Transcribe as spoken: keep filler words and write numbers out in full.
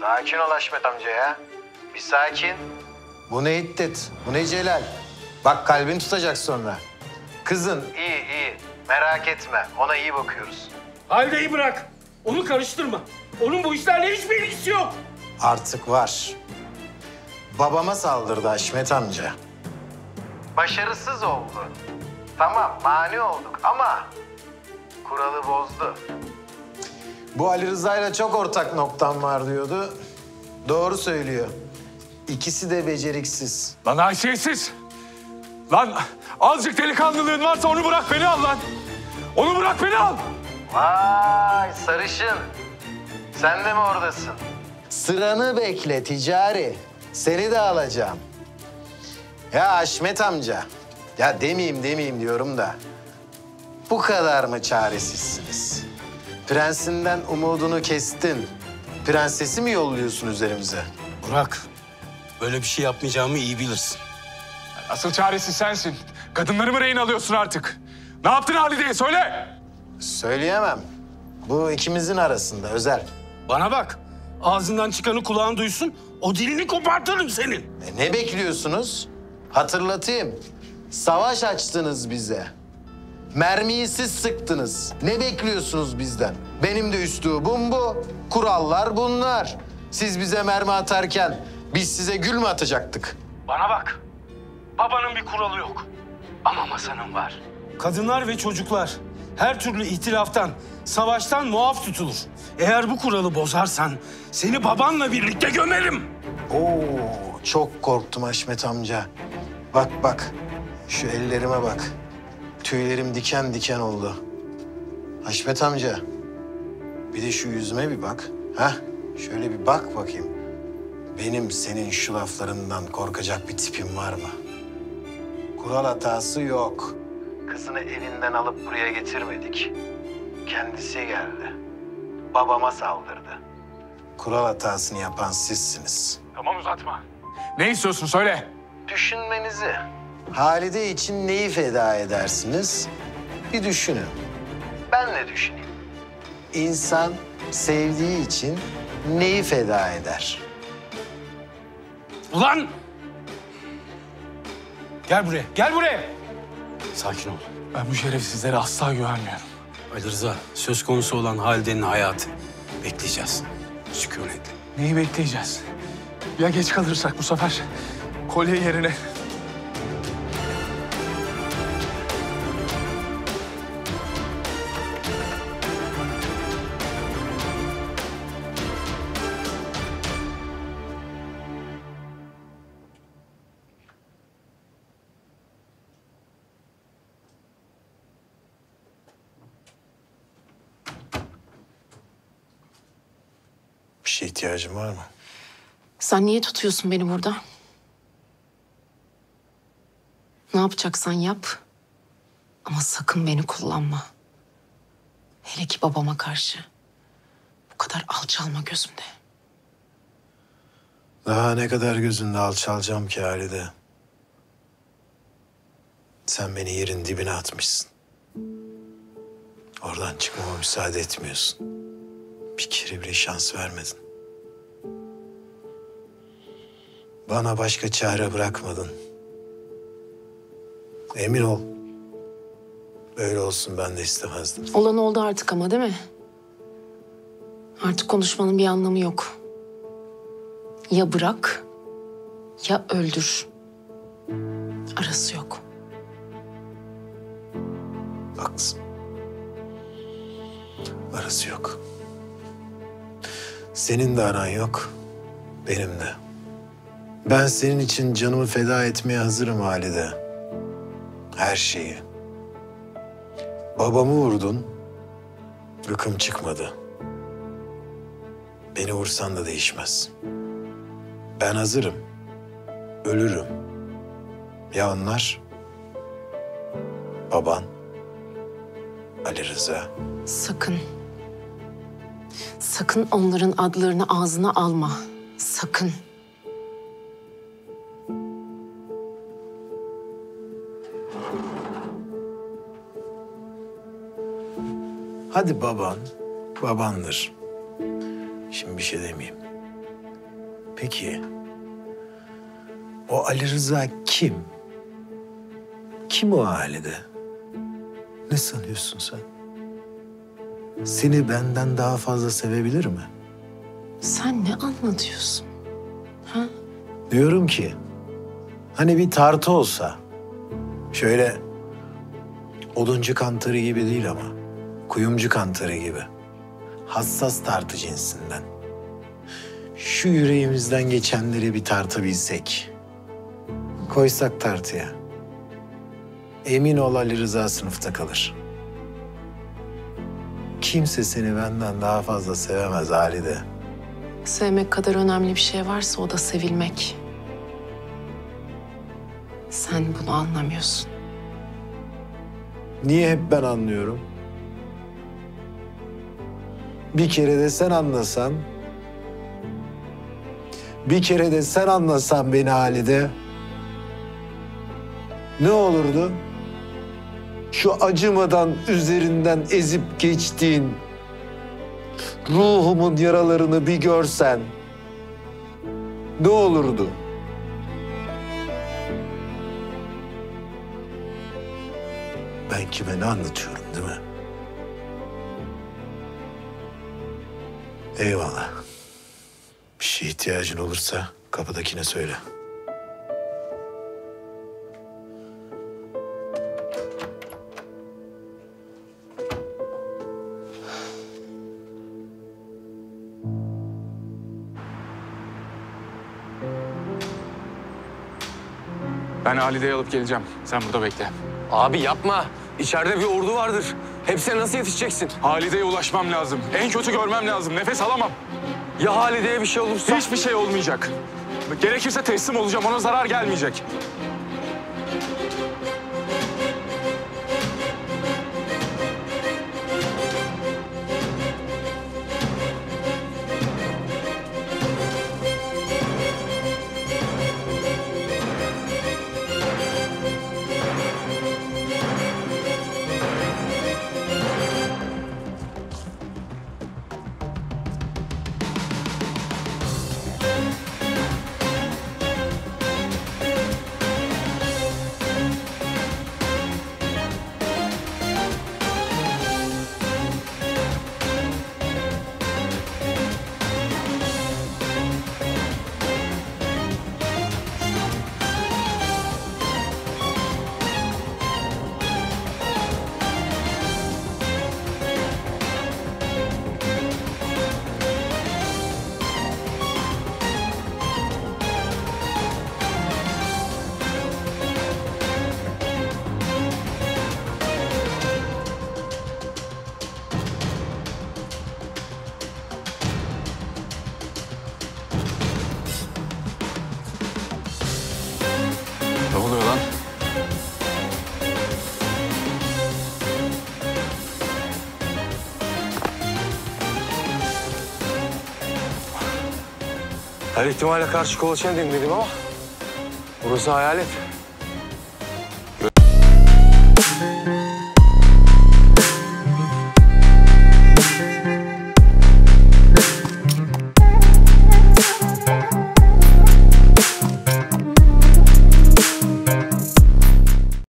Sakin ol Haşmet amca ya. Bir sakin. Bu ne iddet, bu ne celal. Bak kalbin tutacak sonra. Kızın iyi iyi, merak etme. Ona iyi bakıyoruz. Halide'yi bırak, onu karıştırma. Onun bu işlerle hiçbir ilgisi yok. Artık var. Babama saldırdı Haşmet amca. Başarısız oldu. Tamam, mani olduk ama kuralı bozdu. Bu Ali Rıza'yla çok ortak noktam var diyordu. Doğru söylüyor. İkisi de beceriksiz. Lan haysiyetsiz. Lan azıcık delikanlılığın varsa onu bırak beni al lan. Onu bırak beni al. Vay sarışın. Sen de mi oradasın? Sıranı bekle ticari. Seni de alacağım. Ya Haşmet amca. Ya demeyeyim demeyeyim diyorum da. Bu kadar mı çaresizsiniz? Prensinden umudunu kestin. Prensesi mi yolluyorsun üzerimize? Burak, böyle bir şey yapmayacağımı iyi bilirsin. Asıl çaresiz sensin. Kadınlarımı rehin alıyorsun artık. Ne yaptın Halide'ye söyle. Söyleyemem. Bu ikimizin arasında özel. Bana bak. Ağzından çıkanı kulağın duysun. O dilini kopartırım senin. E ne bekliyorsunuz? Hatırlatayım. Savaş açtınız bize. Mermiyi siz sıktınız. Ne bekliyorsunuz bizden? Benim de üslubum bu. Kurallar bunlar. Siz bize mermi atarken biz size gül mü atacaktık? Bana bak. Babanın bir kuralı yok. Ama masanın var. Kadınlar ve çocuklar her türlü ihtilaftan, savaştan muaf tutulur. Eğer bu kuralı bozarsan seni babanla birlikte gömerim. Oo, çok korktum Haşmet amca. Bak bak. Şu ellerime bak. Tüylerim diken diken oldu. Haşmet amca, bir de şu yüzüme bir bak. Hah, şöyle bir bak bakayım. Benim senin şu laflarından korkacak bir tipim var mı? Kural hatası yok. Kızını evinden alıp buraya getirmedik. Kendisi geldi. Babama saldırdı. Kural hatasını yapan sizsiniz. Tamam uzatma. Ne istiyorsun söyle. Düşünmenizi. Halide için neyi feda edersiniz? Bir düşünün. Ben ne düşüneyim? İnsan sevdiği için neyi feda eder? Ulan! Gel buraya, gel buraya! Sakin ol. Ben bu şerefsizlere asla güvenmiyorum. Ali Rıza, söz konusu olan Halide'nin hayatı. Bekleyeceğiz. Sükunetle. Neyi bekleyeceğiz? Ya geç kalırsak bu sefer kolye yerine... Bir şeye ihtiyacın var mı? Sen niye tutuyorsun beni burada? Ne yapacaksan yap. Ama sakın beni kullanma. Hele ki babama karşı. Bu kadar alçalma gözümde. Daha ne kadar gözünde alçalacağım ki Halide? Sen beni yerin dibine atmışsın. Oradan çıkmama müsaade etmiyorsun. Bir kere bile şans vermedin. Bana başka çare bırakmadın. Emin ol. Böyle olsun ben de istemezdim. Olan oldu artık ama değil mi? Artık konuşmanın bir anlamı yok. Ya bırak ya öldür. Arası yok. Haklısın. Arası yok. Senin de aran yok, benim de. Ben senin için canımı feda etmeye hazırım Halide. Her şeyi. Babamı vurdun, gıkım çıkmadı. Beni vursan da değişmez. Ben hazırım, ölürüm. Ya onlar? Baban, Ali Rıza. Sakın. Sakın onların adlarını ağzına alma. Sakın. Hadi baban, babandır. Şimdi bir şey demeyeyim. Peki o Ali Rıza kim? Kim o ailede? Ne sanıyorsun sen? Seni benden daha fazla sevebilir mi? Sen ne anlatıyorsun? Ha? Diyorum ki hani bir tartı olsa, şöyle oduncu kantarı gibi değil ama kuyumcu kantarı gibi, hassas tartı cinsinden. Şu yüreğimizden geçenleri bir tartabilsek, koysak tartıya, emin ol Ali Rıza sınıfta kalır. Kimse seni benden daha fazla sevemez Ali'de. Sevmek kadar önemli bir şey varsa o da sevilmek. Sen bunu anlamıyorsun. Niye hep ben anlıyorum? Bir kere de sen anlasan, bir kere de sen anlasan beni Halide, ne olurdu? Şu acımadan üzerinden ezip geçtiğin ruhumun yaralarını bir görsen ne olurdu? Ben kime ne anlatıyorum, değil mi? Eyvallah. Bir şeye ihtiyacın olursa kapıdakine söyle. Ben Halide'yi alıp geleceğim. Sen burada bekle. Abi yapma. İçeride bir ordu vardır. Hepsine nasıl yetişeceksin? Halide'ye ulaşmam lazım. En kötü görmem lazım. Nefes alamam. Ya Halide'ye bir şey olursa? Hiçbir şey olmayacak. Gerekirse teslim olacağım. Ona zarar gelmeyecek. Her ihtimale karşı kolaçan dinledim ama burası hayalet.